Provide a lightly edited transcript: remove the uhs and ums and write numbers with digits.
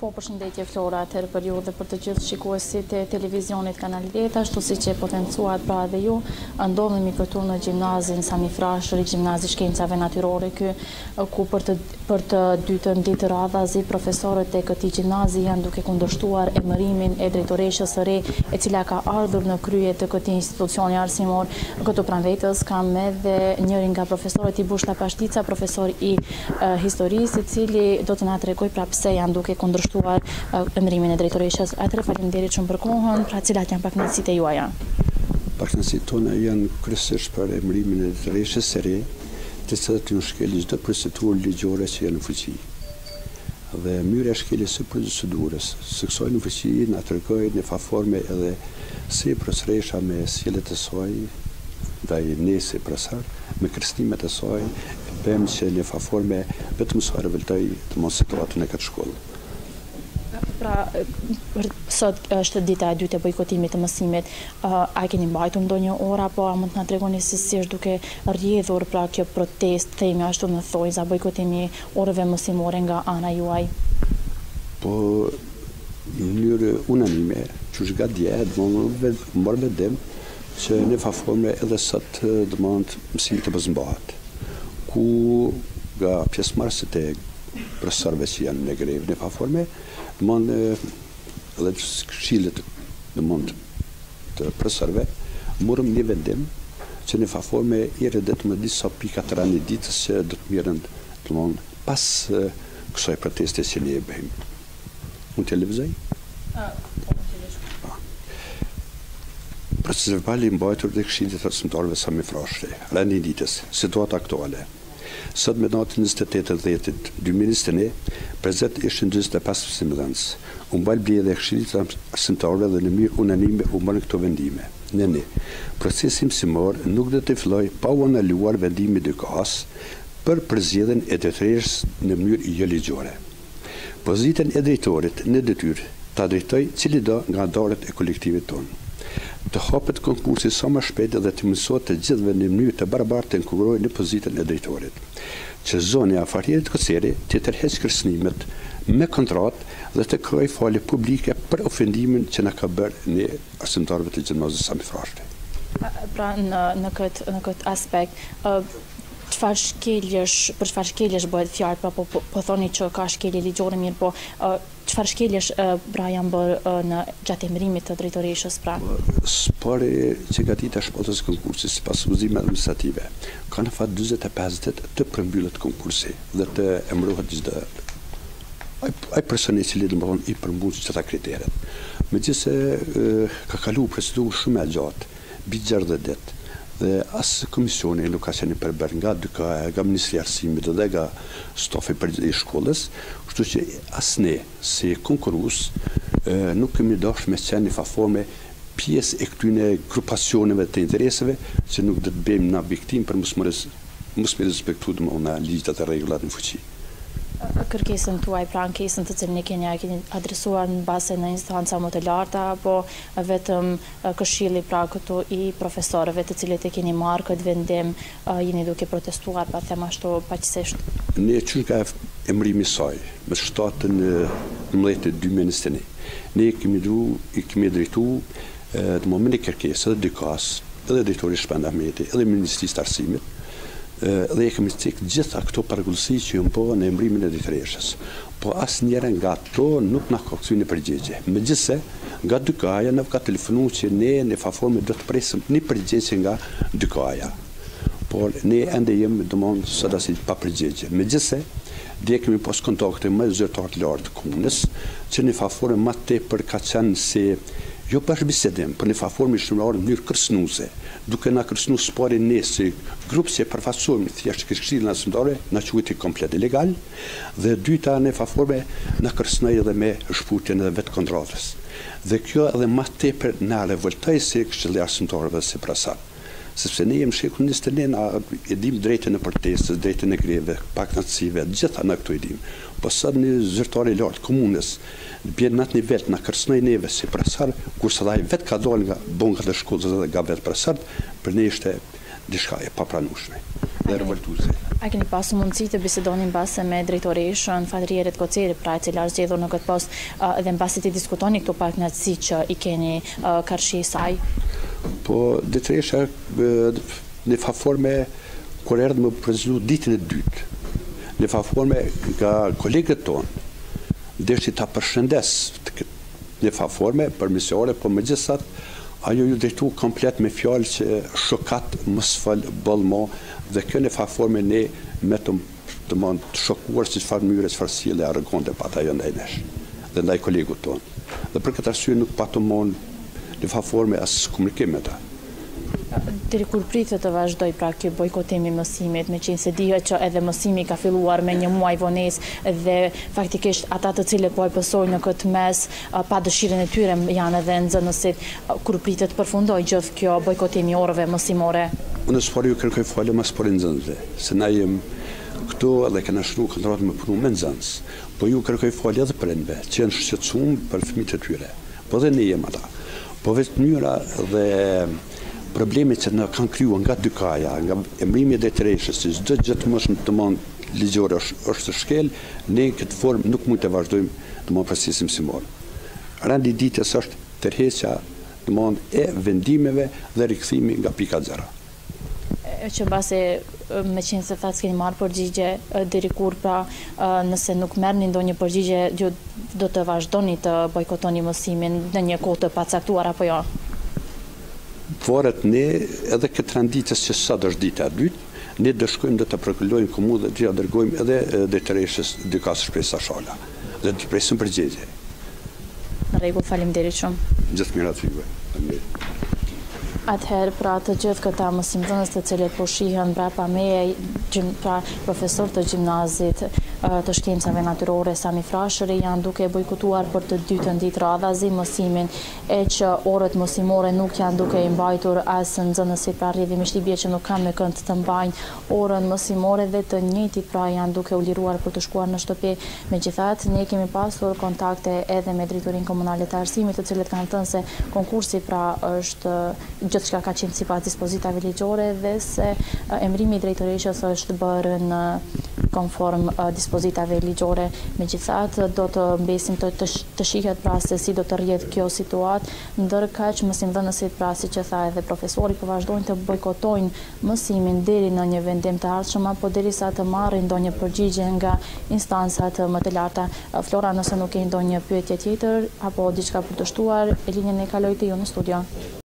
Po përshëndetje Flora, atëherë për ju dhe për të gjithë shikuesit e televizionit Kanal Delta, ashtu siç e potencuat pra edhe ju, ndodhemi këtu në gjimnazin Sami Frashëri, gjimnazi i shkencave natyrore ky, ku për të dytën ditë radhazi profesorët e këtij gjimnazi janë duke kundërshtuar emërimin e drejtoreshës së re, e cila ka ardhur në krye të këtij institucioni arsimor. Këtu pranë vetës kam edhe njërin nga profesorët i Bushta Pashtica, profesor i historisë, i cili do të na tregoj pra pse janë duke kundërshtuar emërimin e drejtoreshës. Atëherë faleminderit shumë për kohën, pra cilat janë pakënaqësitë juaja? Pakënaqësitë tona janë kryesisht për emërimin e drejtoreshës së re, të cilat janë shkelë çdo procedurë ligjore që janë në fuqi. Dhe mënyra e shkeljes së procedurës, së kësaj në fuqi, na tregojnë në farforme edhe si procesresha me sjelljet e saj, ndaj nesër prasar, me kërcënimet e saj, bëjmë që në farforme vetëm sa revoltoj të mos situatën e këtij shkolle. Pra, sot është dita e dytë e bojkotimit të mësimit. A keni mbajtur ndonjë orë apo a mund të na tregoni se si është duke rrjedhur pra kjo protestë, themi ashtu në thonjza, bojkotimi orëve mësimore nga ana juaj? Po, në mënyrë unanime, që është gatje, domethënë marrë vendim që në farforme edhe sot domethënë mësimi të mos mbahet. Ku nga pjesëmarrësit e profesorëve që janë në grevë në farforme, dëmon edhe këshillet dëmon të profesorëve morëm një vendim që në farforme i rëdet më disa pika të rani ditës që do të mirën dëmon pas kësaj proteste që ne e bëjmë. Unë të lëvëzaj? Procesëve pali mbajtur dhe këshillet të rësëmtarëve Sami Frashëri, rani ditës, situata aktuale. Sot me natën 28-10-2021, prezent ishtë 25 mësimdhënës. U mbajnë blerja e këshillit të arsimtarëve dhe në mënyrë unanime u marrën këto vendime. Nëni, procesi mësimor nuk do të fillojë pa u analuar vendimi i DKAS për përzgjedhjen e drejtoreshës në mënyrë jo ligjore. Pozitën e drejtorit në detyrë ta drejtojë cilido nga anëtarët e kolektivit tonë. Të hapet konkursi sa më shpejt dhe të mësohet të gjithëve në mënyrë të barabartë të inkurorojë në pozitën e drejtorit. Që zonja e afakirit Koseri të tërheqë kërcënimet me kontratë dhe të krijojë falje publike për ofendimin që na ka bërë ne arsimtarëve të gjimnazit Sami Frashëri. Pra në këtë aspekt, për çfarë shkeljesh bëhet fjalë, po thoni që ka shkelje ligjore, mirë po çfarë shkeljesh pra janë bërë në gjatë emërimit të drejtoreshës pra? Spari që gatit e shpotës konkursis, pas uzime administrative, ka në fat 45 ditë të përmbyllet konkursi dhe të emërohet çdo ai personi i cili domethënë i përmbulë çdo kriteret. Megjithëse ka kaluar procedurë shumë e gjatë, mbi 60 ditë. Dhe asë komisioni nuk ka qenë përber nga Ministria e Arsimit dhe nga stafi i shkollës, kështu që asë ne, si konkurues, nuk kemi dashur me qenë në farforme pjesë e këtyre grupacioneve të intereseve që nuk do të bëjmë na viktimë për mos me respektu domosdoshmërisht ligjët e rregullat në fuqi. Kërkesën tuaj, pra ankesën të cilën keni adresuar në bazë në instanca më të larta, apo vetëm këshilli pra këtu i profesorëve të cilët e keni marrë këtë vendim, jeni duke protestuar pa them ashtu paqësisht? Ne çu ka emërimi i saj, me 7/11/2021. Ne kemi drejtuar në momentin e kërkesës edhe DKAS, edhe drejtori Shpendameti, edhe Ministrisë të Arsimit, dhe e kemi cikë gjitha këto pargullësi që ju mpohën e emërimin e drejtoreshës. Po asë njëre nga to nuk nga ka këtësy në përgjegje. Megjithëse, nga dykaja në ka telefonu që ne në farforme do të presim një përgjegje nga dykaja. Por ne ende jemi dëmonë së dasit pa përgjegje. Megjithëse, dhe kemi pos kontakte me zyrtarët lartë komunës, që në farforme ma te për ka qenë se jo bashkëbisedim, për në farforme shëmërarë në mënyrë kërcënuese, duke na kërcënuar spari ne si grup që e përfaqësojmë thjesht këshillin arsimtarëve, na quajti komplet ilegal, dhe dyta në farforme na kërcënoi edhe me shfutjen e vetë kontratës. Dhe kjo edhe më tepër na revoltoi si këshilli arsimtarëve si prasa. Sepse ne jemi shekull 21, e dim drejtën e protestës, drejtën e greve, pakënaqësive, gjitha na këto e dim. Po sot një zyrtar i lartë komunës, bjen në atë nivel, na kërcënoi neve si profesor, kurse ai vetë ka dalë nga bankat e shkollës dhe nga vetë profesorët, për ne ishte diçka e papranueshme dhe revoltuese. A keni pasur mundësi të bisedoni mbase me drejtoreshën Fatërie Retkoceri, pra e cila është zgjedhur në këtë post, dhe mbasi ti diskutoni këto pakënaqësi që i keni karshi saj? Po, drejtoresha në faforme kur erdhi më prezantu ditën e dytë. Në faforme ka kolegët tonë. Deshi ta përshëndes në faforme për misiore, po megjithatë ajo ju drejtu komplet me fjalë që shokat mos fal ballmo dhe kjo në faforme ne me të mund të shokuar si çfarë mënyre, çfarë sjellje arrogante pata ajo ndaj nesh dhe ndaj kolegut ton. Dhe për këtë arsye nuk pa të mund në faforme as komunikim me ta. Deri kur pritet të vazhdoj pra kjo bojkotimi i mësimit, meqense dihet që edhe mësimi ka filluar me një muaj vonesë dhe faktikisht ata të cilët po e pësojnë në këtë mes, pa dëshirën e tyre janë edhe nxënësit, kur pritet të përfundoj gjithë kjo bojkotimi orëve mësimore. Unë s'po ju kërkoj falë më për nxënësve, se na jem këtu edhe kanë shkruar kontratë me punë me nxënës, po ju kërkoj falë edhe për ende, që janë shqetësuar për fëmijët e tyre. Po dhe ne jemi ata. Po vetë mënyra dhe problemet që në kanë kryuar nga dy kaja, nga emërimi dhe drejtoreshës, si çdo gjë të mëshëm të mund ligjore është të shkel, ne këtë formë nuk mund të vazhdojmë të mund procesim simor. Randi ditës është tërheqja të mund e vendimeve dhe rikthimi nga pika zero. Që base me qenë se thatë s'keni marrë përgjigje deri kur pra nëse nuk merrni ndonjë përgjigje, ju do të vazhdoni të bojkotoni mësimin në një kohë të pacaktuar apo jo? Varet ne edhe këtë renditës që sa dështë dita dytë, ne dëshkojmë dhe të përkullojmë komu dhe të dërgojmë edhe dhe të reshës dykasë shpresa shala dhe të presim përgjegje. Në regull, faleminderit shumë. Gjithë mirat juve. Atëherë, pra të gjithë këta mësimdhënës të cilët po shihen brapa meje, pra profesor të gjimnazit të shkencave natyrore Sami Frashëri janë duke bojkotuar për të dytën ditë radhazi mësimin, e që orët mësimore nuk janë duke i mbajtur as nxënësit, pra rrjedhimisht i bie që nuk kanë me kënd të mbajnë orën mësimore dhe të njëjtit pra janë duke u liruar për të shkuar në shtëpi. Megjithatë, ne kemi pasur kontakte edhe me drejtorinë komunale të arsimit, të cilët kanë thënë se konkursi pra është gjithçka ka qenë sipas dispozitave ligjore dhe se emërimi i drejtoreshës është bërë në konform dispozitave ligjore. Megjithatë, do të mbesim të shihet pra se si do të rrjedhë kjo situatë, ndërkaq mësimdhënësit pra siç e tha edhe profesori po vazhdojnë të bojkotojnë mësimin deri në një vendim të ardhshëm apo derisa të marrin ndonjë përgjigje nga instancat më të larta. Flora, nëse nuk keni ndonjë pyetje tjetër apo diçka për të shtuar, linjën e kaloj te ju në studio.